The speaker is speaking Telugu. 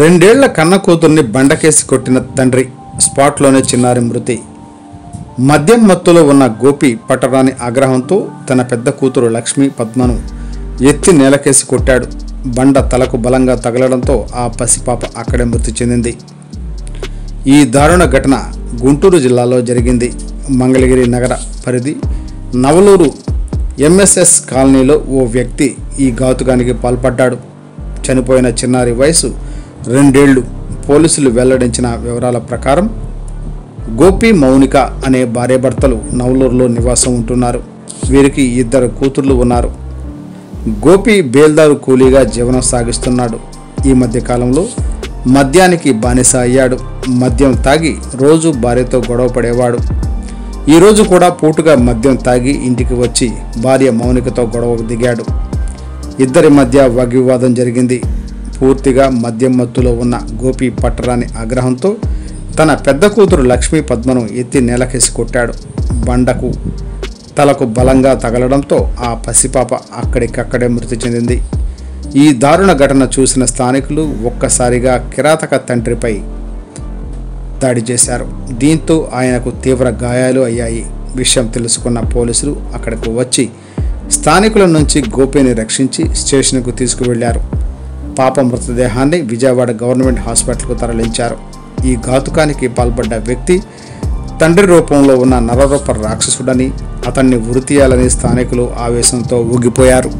రెండేళ్ల కన్న కూతుర్ని బండకేసి కొట్టిన తండ్రి, స్పాట్లోనే చిన్నారి మృతి. మద్యం మత్తులో ఉన్న గోపి పట్టరాని ఆగ్రహంతో తన పెద్ద కూతురు లక్ష్మి పద్మను ఎత్తి నేలకేసి కొట్టాడు. బండ తలకు బలంగా తగలడంతో ఆ పసిపాప అక్కడే మృతి చెందింది. ఈ దారుణ ఘటన గుంటూరు జిల్లాలో జరిగింది. మంగళగిరి నగర పరిధి నవలూరు ఎంఎస్ఎస్ కాలనీలో ఓ వ్యక్తి ఈ ఘాతుకానికి పాల్పడ్డాడు. చనిపోయిన చిన్నారి వయసు 2 ఏళ్లు. పోలీసులు వెల్లడించిన వివరాల ప్రకారం గోపి, మౌనిక అనే భార్యాభర్తలు నవలూరులో నివాసం ఉంటున్నారు. వీరికి 2 కూతుర్లు ఉన్నారు. గోపి బేల్దారు కూలీగా జీవనం సాగిస్తున్నాడు. ఈ మధ్యకాలంలో మద్యానికి బానిస అయ్యాడు. మద్యం తాగి రోజు భార్యతో గొడవ పడేవాడు. ఈరోజు కూడా పూటుగా మద్యం తాగి ఇంటికి వచ్చి భార్య మౌనికతో గొడవకు దిగాడు. ఇద్దరి మధ్య వాగ్వివాదం జరిగింది. పూర్తిగా మద్యం మత్తులో ఉన్న గోపి పట్టరాని ఆగ్రహంతో తన పెద్ద కూతురు లక్ష్మీ పద్మను ఎత్తి నేలకేసి కొట్టాడు. బండకు తలకు బలంగా తగలడంతో ఆ పసిపాప అక్కడికక్కడే మృతి చెందింది. ఈ దారుణ ఘటన చూసిన స్థానికులు ఒక్కసారిగా కిరాతక తండ్రిపై దాడి చేశారు. దీంతో ఆయనకు తీవ్ర గాయాలు అయ్యాయి. విషయం తెలుసుకున్న పోలీసులు అక్కడకు వచ్చి స్థానికుల నుంచి గోపిని రక్షించి స్టేషన్కు తీసుకువెళ్లారు. పాప మృతదేహాన్ని విజయవాడ గవర్నమెంట్ హాస్పిటల్కు తరలించారు. ఈ ఘాతుకానికి పాల్పడ్డ వ్యక్తి తండ్రి రూపంలో ఉన్న నరరూప రాక్షసుడని, అతన్ని ఉరితీయాలని స్థానికులు ఆవేశంతో ఊగిపోయారు.